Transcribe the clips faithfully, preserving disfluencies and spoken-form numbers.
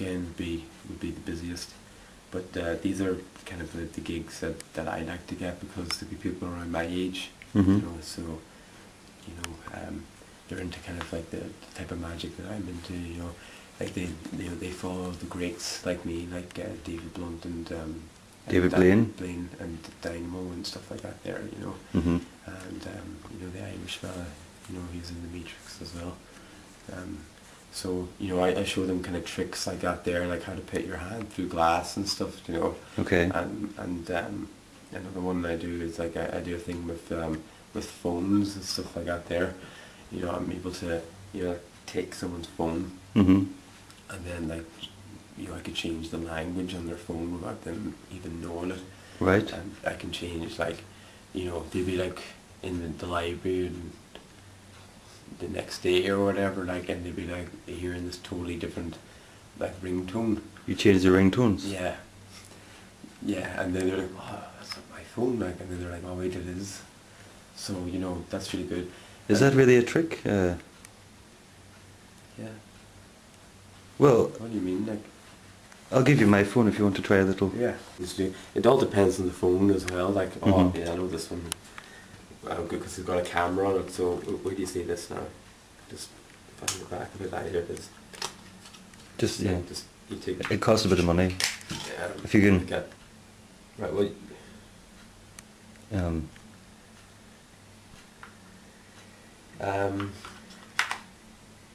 weekend would be would be the busiest. But uh, these are kind of the, the gigs that, that I like to get, because there'll be people around my age, mm-hmm. you know, so, you know, um, they're into kind of like the, the type of magic that I'm into, you know, like they, you know, they follow the greats like me, like uh, David Blunt and, um, David Blaine. Blaine and Dynamo and stuff like that there, you know, mm-hmm. and, um, you know, the Irish fella, you know, he's in the Matrix as well. Um, So, you know, I, I show them kind of tricks I got there, like how to put your hand through glass and stuff, you know. Okay. And, and um, another one I do is like I, I do a thing with um, with phones and stuff I got there. You know, I'm able to, you know, take someone's phone mm-hmm. and then, like, you know, I could change the language on their phone without them even knowing it. Right. And I can change, like, you know, they'd be like in the, the library and the next day or whatever, like, and they'd be like hearing this totally different, like, ringtone. You change the ringtones? Yeah. Yeah, and then they're like, oh, that's not my phone, like, and then they're like, oh wait, it is. So, you know, that's really good. Is and that really a trick? Uh, yeah. Well... What do you mean, like? I'll give you my phone if you want to try a little. Yeah. It all depends on the phone as well, like, oh, mm-hmm. yeah, I know this one. Oh, good, because it's got a camera on it, so where do you see this now? Just on the back of it, I hear it is. Just, yeah. Just, you take it costs a bit of money. Yeah. If you can... Get, right, well... Um... Um...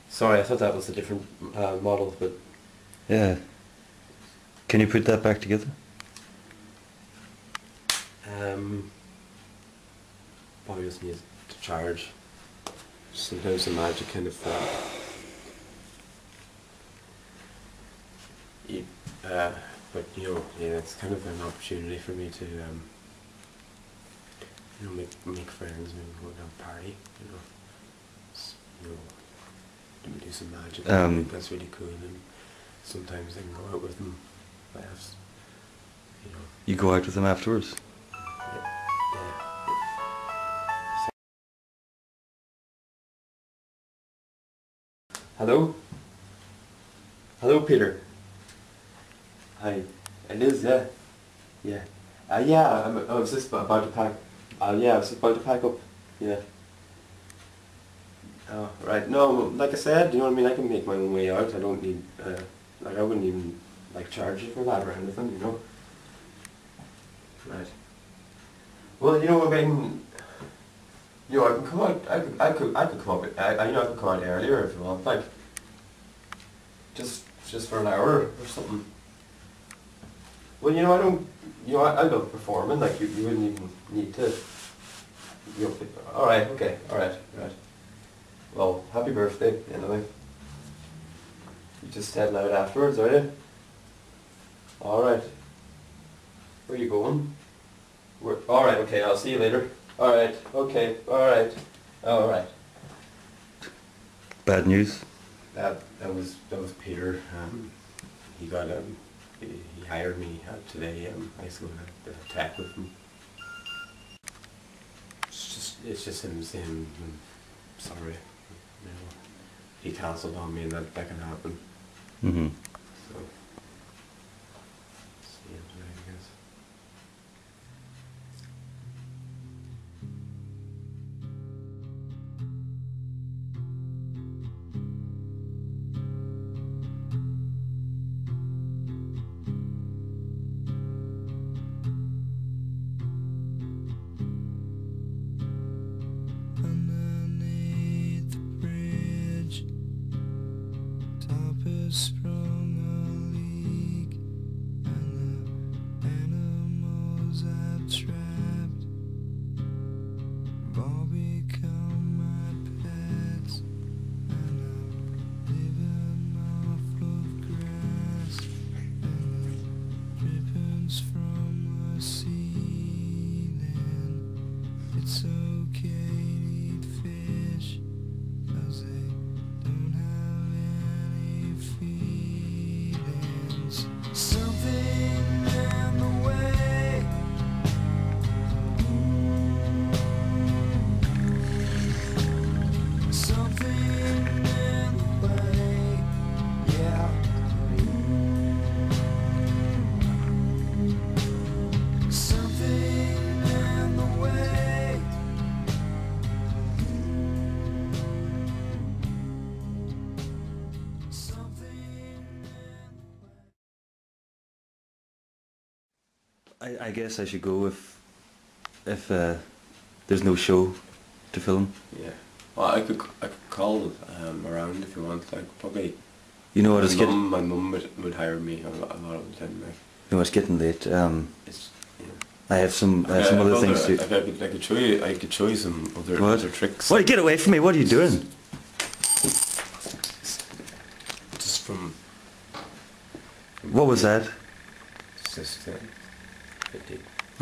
Sorry, I thought that was a different uh, model, but... Yeah. Can you put that back together? Um... Probably just need to charge. Sometimes the magic kind of uh, you, uh but you know, yeah, it's kind of an opportunity for me to um you know make make friends, maybe go down a party, you know. It's, you know, do some magic. Um, I think that's really cool, and sometimes I can go out with them. I have, you know. You go out with them afterwards? Yeah. Yeah. Hello? Hello, Peter. Hi. It is, yeah. Yeah. Uh, yeah, I'm, I was just about to pack. Uh, yeah, I was about to pack up. Yeah. Oh, right. No, like I said, you know what I mean? I can make my own way out. I don't need, uh, like, I wouldn't even, like, charge you for that or anything, you know? Right. Well, you know what I mean? You know, I can come out. I could. I could. I could come up. I, I. You know, I could come out earlier if you want. Like, just, just for an hour or something. Well, you know, I don't. You know, I, I love performing. Like, you, you wouldn't even need to. You know, all right. Okay. All right. All right. Well, happy birthday, anyway. You just heading out afterwards, are you? All right. Where are you going? Where? All right. Okay. I'll see you later. Alright, okay, alright, alright. Bad news? That that was that was Peter. Um, he got um, he, he hired me uh, today. Um, I was going to have a chat with him. It's just it's just him saying, I'm sorry, you know, he cancelled on me, and that that can happen. Mm-hmm. So, see you later, I guess. Something in the way I, I guess I should go if if uh, there's no show to film. Yeah. Well, I could I could call um, around if you want. Like probably. You know what? It's getting. My mum would, would hire me a lot, a lot of the time. Like. You know, it's getting late. Um, it's. Yeah. I have some uh, I, some I, other I things to. I, I, could, I could show you. I could show you some other what? other tricks. Well, get away from me! What are you doing? Just from. from what was that? Just. Uh,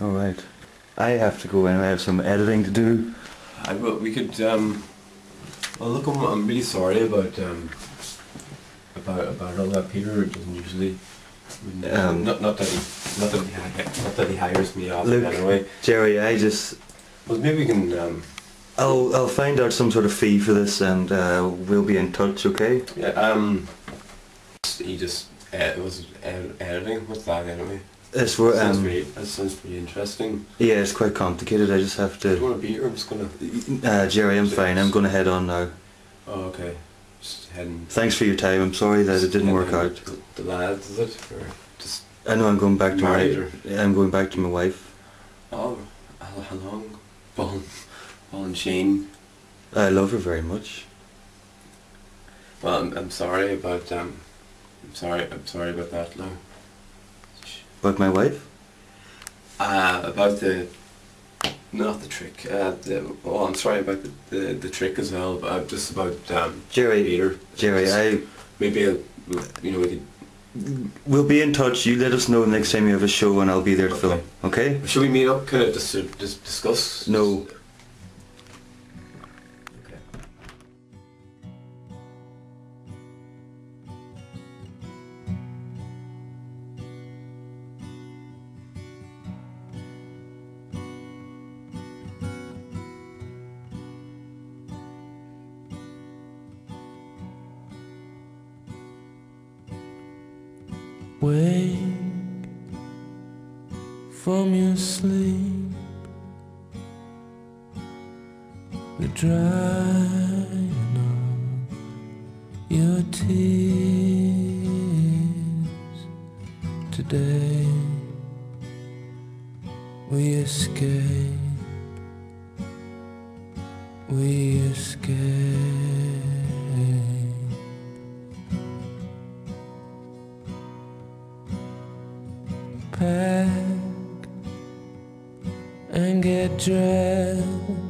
All right, I have to go and I have some editing to do. I will. We could. Um, well, look, I'm, I'm really sorry about um, about about all that. Peter doesn't usually. Um, um, not not that he not that he, not that he hires me off anyway. Jerry, I just. Well, maybe we can. Um, I'll I'll find out some sort of fee for this, and uh, we'll be in touch. Okay. Yeah. Um. He just uh, was uh, editing. What's that anyway? It's where, um, sounds pretty, that sounds pretty interesting. Yeah, it's quite complicated. I just have to... Do you want to be here? I'm just going to... Uh, Jerry, I'm fine. I'm going to head on now. Oh, okay. Just heading... Thanks for your time. I'm sorry that it didn't work out. The lads, is it? Or just... I know I'm going back to my... Or? I'm going back to my wife. Oh, how long? Ball, ball and chain. I love her very much. Well, I'm, I'm sorry about... Um, I'm sorry. I'm sorry about that now. About my wife? Uh, about the... Not the trick. Uh, the, well, I'm sorry about the, the, the trick as well, but I'm just about um, Jerry, Peter. Jerry, just, I... Maybe, I'll, you know, we could... We'll be in touch. You let us know the next time you have a show and I'll be there to okay. film. Okay? Should we meet up? Kind of just, just discuss? No. Wake from your sleep, the drying of your tears. Today we escape, we escape. Pack and get dressed.